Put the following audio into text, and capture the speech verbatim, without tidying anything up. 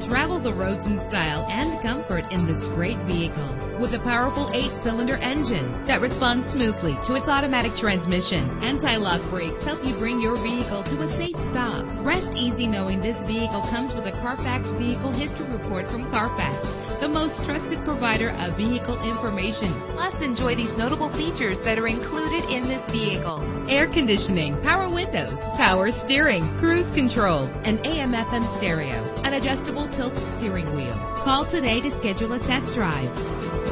Travel the roads in style and comfort in this great vehicle with a powerful eight-cylinder engine that responds smoothly to its automatic transmission. Anti-lock brakes help you bring your vehicle to a safe stop. Rest easy knowing this vehicle comes with a Carfax Vehicle History Report from Carfax, the most trusted provider of vehicle information. Plus, enjoy these notable features that are included in this vehicle: air conditioning, power windows, power steering, cruise control, an A M F M stereo, an adjustable tilt steering wheel. Call today to schedule a test drive.